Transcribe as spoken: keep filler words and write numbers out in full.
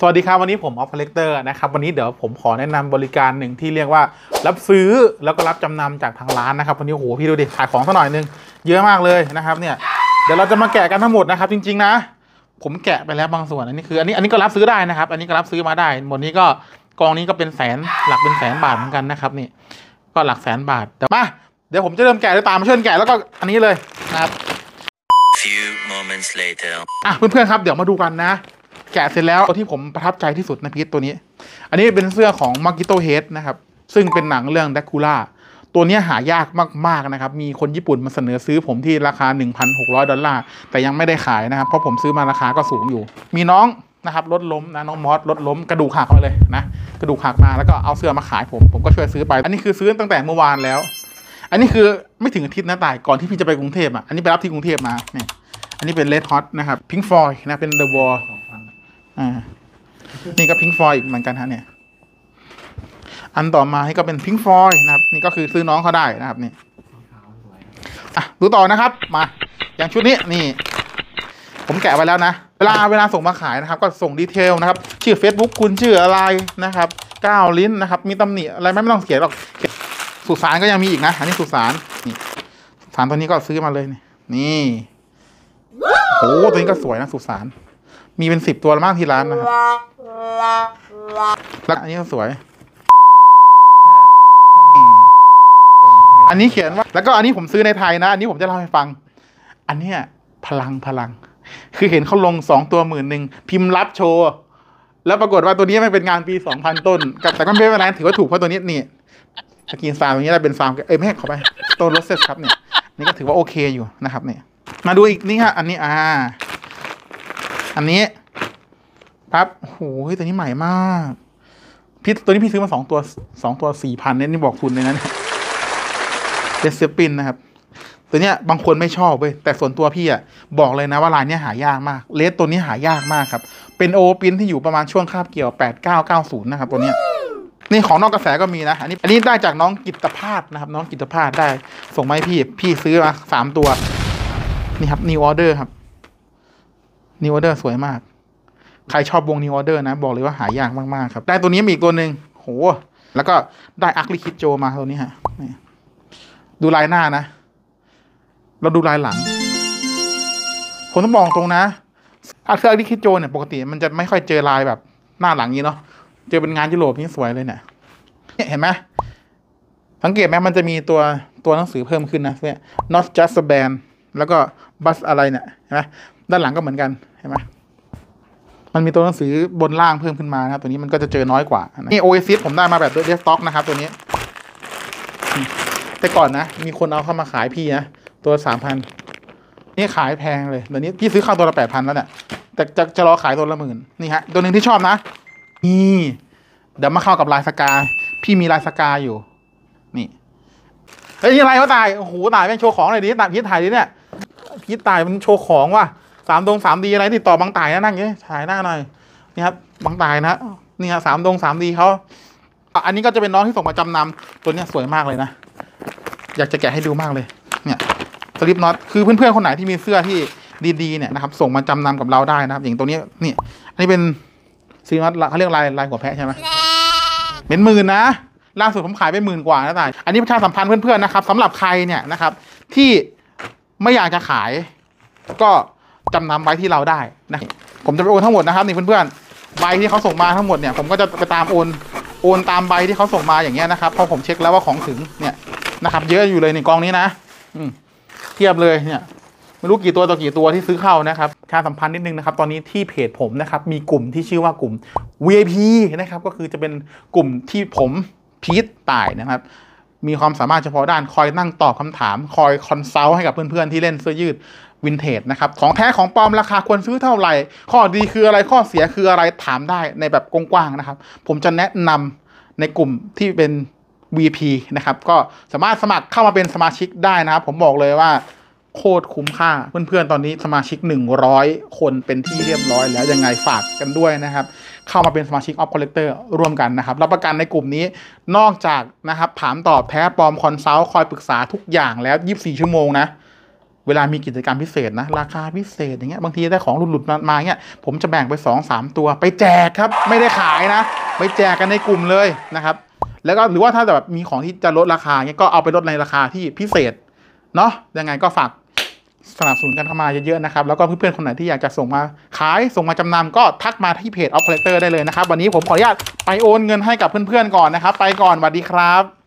สวัสดีครับวันนี้ผม Offcollector นะครับวันนี้เดี๋ยวผมขอแนะนำบริการหนึ่งที่เรียกว่ารับซื้อแล้วก็รับจำนำจากทางร้านนะครับวันนี้โอ้โหพี่ดูดิขายของซะหน่อยนึงเยอะมากเลยนะครับเนี่ยเดี๋ยวเราจะมาแกะกันทั้งหมดนะครับจริงๆนะผมแกะไปแล้วบางส่วนอันนี้คืออันนี้อันนี้ก็รับซื้อได้นะครับอันนี้ก็รับซื้อมาได้หมดนี้ก็กองนี้ก็เป็นแสนหลักเป็นแสนบาทเหมือนกันนะครับนี่ก็หลักแสนบาทแต่มาเดี๋ยวผมจะเริ่มแกะเลยตามมาช่วยแกะแล้วก็อันนี้เลยนะครับอ่ะเพื่อนๆครับเดี๋ยวมาดูกันนะแกะเสร็จแล้วตัวที่ผมประทับใจที่สุดนะพีทตัวนี้อันนี้เป็นเสื้อของ Makito Hates นะครับซึ่งเป็นหนังเรื่อง Dacura ตัวนี้หายากมากๆนะครับมีคนญี่ปุ่นมาเสนอซื้อผมที่ราคา หนึ่งพันหกร้อย ดอลลาร์แต่ยังไม่ได้ขายนะครับเพราะผมซื้อมาราคาก็สูงอยู่มีน้องนะครับรถล้มนะน้องมอสรถล้มกระดูกหักมาเลยนะกระดูกหักมาแล้วก็เอาเสื้อมาขายผมผมก็ช่วยซื้อไปอันนี้คือซื้อตั้งแต่เมื่อวานแล้วอันนี้คือไม่ถึงอาทิตย์นะตายก่อนที่พี่จะไปกรุงเทพอ่ะอันนี้ไปรับที่กรุงเทพมาเนี่ยอันนี้เป็น Red Hot นะครับ Pink Floyd นะเป็น The Wallอ่านี่ก็พิงค์ฟอยอีกเหมือนกันฮะเนี่ยอันต่อมาให้ก็เป็นพิงค์ฟอยนะครับนี่ก็คือซื้อน้องเขาได้นะครับนี่อ่ะดูต่อนะครับมาอย่างชุดนี้นี่ผมแกะไว้แล้วนะเวลาเวลาส่งมาขายนะครับก็ส่งดีเทลนะครับชื่อ Facebook คุณชื่ออะไรนะครับก้าวลิ้นนะครับมีตำหนิอะไรไม่ต้องเขียนหรอกสุสานก็ยังมีอีกนะอันนี้สุสานนี่สุสานตัวนี้ก็ซื้อมาเลยนี่นี่โอ้ตัวนี้ก็สวยนะสุสานมีเป็นสิบตัวละมากที่ร้านนะครับแล้วอันนี้สวยอันนี้เขียนว่าแล้วก็อันนี้ผมซื้อในไทยนะอันนี้ผมจะเล่าให้ฟังอันเนี้ยพลังพลังคือเห็นเขาลงสองตัวหมื่นหนึ่งพิมพ์รับโชว์แล้วปรากฏว่าตัวนี้ไม่เป็นงานปีสองพันต้นกับแต่ก็ไม่เป็นไรถือว่าถูกเพราะตัวนี้นี่สกินซาวตรงนี้ได้เป็นซาวเอ้ยแม่เข้าไปตัวรถเซ็ตครับเนี่ยนี่ก็ถือว่าโอเคอยู่นะครับเนี่ยมาดูอีกนี่ฮะอันนี้อ่าอันนี้ปั๊บโหยตัวนี้ใหม่มากพี่ตัวนี้พี่ซื้อมาสองตัวสองตัวสี่พันเนี่ยนี่บอกคุณเลยนะเดซเซปินนะครับตัวเนี้ยบางคนไม่ชอบเว้ยแต่ส่วนตัวพี่อ่ะบอกเลยนะว่าลายเนี้ยหายากมากเลสตัวนี้หายากมากครับเป็นโอปินที่อยู่ประมาณช่วงคาบเกี่ยวแปดเก้าเก้าศูนย์นะครับตัวเนี้ยนี่ของนอกกระแสก็มีนะอันนี้อันนี้ได้จากน้องกิตภาสนะครับน้องกิตภาสได้ส่งมาให้พี่พี่ซื้อมาสามตัวนี่ครับนิวออเดอร์ครับนิวออเดอร์สวยมากใครชอบวงนิวออเดอร์นะบอกเลยว่าหายากมากๆครับได้ตัวนี้มีอีกตัวหนึ่งโหแล้วก็ได้อาร์คลิคิดโจมาตัวนี้ฮะดูลายหน้านะเราดูลายหลังผมต้องบอกตรงนะอาร์คลิคิดโจเนี่ยปกติมันจะไม่ค่อยเจอลายแบบหน้าหลังนี้เนาะเจอเป็นงานยุโรปนี่สวยเลยเนี่ยเห็นไหมสังเกตไหมมันจะมีตัวตัวหนังสือเพิ่มขึ้นนะเนี่ย not just a band แล้วก็ bus อะไรเนี่ยเห็นไหมด้านหลังก็เหมือนกันเห็นไหมมันมีตัวหนังสือบนล่างเพิ่มขึ้นมานะครับตัวนี้มันก็จะเจอน้อยกว่านี่โอเอซิสผมได้มาแบบเดสต็อกนะครับตัวนี้แต่ก่อนนะมีคนเอาเข้ามาขายพี่นะตัวสามพันนี่ขายแพงเลยเดี๋ยวนี้พี่ซื้อข้าวตัวละแปดพันแล้วเนี่ยแต่จะจะรอขายตัวละหมื่นนี่ฮะตัวหนึ่งที่ชอบนะนี่เดี๋ยวมาเข้ากับลายสกาพี่มีลายสกาอยู่นี่เฮ้ยอะไรวะตายโอ้โหตายแม่งโชว์ของเลยดิตายพี่ถ่ายดิเนี่ยพี่ตายมันโชว์ของว่ะสามดงสามดีอะไรติดต่อบางตายนะนั่งเงี้ยถ่ายหน้าหน่อยนี่ครับบางตายนะนี่ครับสามดงสามดีเขาอันนี้ก็จะเป็นน้องที่ส่งมาจำนำตัวเนี้ยสวยมากเลยนะอยากจะแกะให้ดูมากเลยเนี่ยสลิปน็อตคือเพื่อนๆคนไหนที่มีเสื้อที่ดีๆเนี่ยนะครับส่งมาจำนำกับเราได้นะครับอย่างตัวนี้นี่อันนี้เป็นสลิปน็อตเขาเรียกลายลายหัวแพะใช่ไหมเป็นหมื่นนะล่าสุดผมขายไปหมื่นกว่านะตายอันนี้ประชาสัมพันธ์เพื่อนๆนะครับสำหรับใครเนี่ยนะครับที่ไม่อยากจะขายก็จำนำไว้ที่เราได้นะผมจะไปโอนทั้งหมดนะครับนี่เพื่อนๆใบที่เขาส่งมาทั้งหมดเนี่ยผมก็จะไปตามโอนโอนตามใบที่เขาส่งมาอย่างเงี้ยนะครับพอผมเช็คแล้วว่าของถึงเนี่ยนะครับเยอะอยู่เลยในกองนี้นะอืมเทียบเลยเนี่ยไม่รู้กี่ตัวต่อกี่ตัวที่ซื้อเข้านะครับค่าสัมพันธ์นิดนึงนะครับตอนนี้ที่เพจผมนะครับมีกลุ่มที่ชื่อว่ากลุ่ม วี ไอ พี นะครับก็คือจะเป็นกลุ่มที่ผมพีทต่ายนะครับมีความสามารถเฉพาะด้านคอยนั่งตอบคำถามคอยคอนซัลท์ให้กับเพื่อนๆที่เล่นเสื้อยืดวินเทจนะครับของแท้ของปลอมราคาควรซื้อเท่าไหร่ข้อดีคืออะไรข้อเสียคืออะไรถามได้ในแบบกว้างๆนะครับผมจะแนะนำในกลุ่มที่เป็น วี พี นะครับก็สามารถสมัครเข้ามาเป็นสมาชิกได้นะครับผมบอกเลยว่าโคตรคุ้มค่าเพื่อนๆตอนนี้สมาชิกหนึ่งร้อยคนเป็นที่เรียบร้อยแล้วยังไงฝากกันด้วยนะครับเข้ามาเป็นสมาชิก Offcollector ร่วมกันนะครับรับประกันในกลุ่มนี้นอกจากนะครับถามตอบแท้ปลอมคอนซัลท์คอยปรึกษาทุกอย่างแล้วยี่สิบสี่ชั่วโมงนะ เวลามีกิจกรรมพิเศษนะราคาพิเศษอย่างเงี้ยบางทีได้ของหลุดๆมาเงี้ยผมจะแบ่งไป สองสาม ตัวไปแจกครับไม่ได้ขายนะไปแจกกันในกลุ่มเลยนะครับแล้วก็หรือว่าถ้าแบบมีของที่จะลดราคาเงี้ยก็เอาไปลดในราคาที่พิเศษเนาะยังไงก็ฝากสนับสนุนกันเข้ามาเยอะๆนะครับแล้วก็เพื่อนๆคนไหนที่อยากจะส่งมาขายส่งมาจำนำก็ทักมาที่เพจ Offcollector ได้เลยนะครับวันนี้ผมขออนุญาตไปโอนเงินให้กับเพื่อนๆก่อนนะครับไปก่อนสวัสดีครับ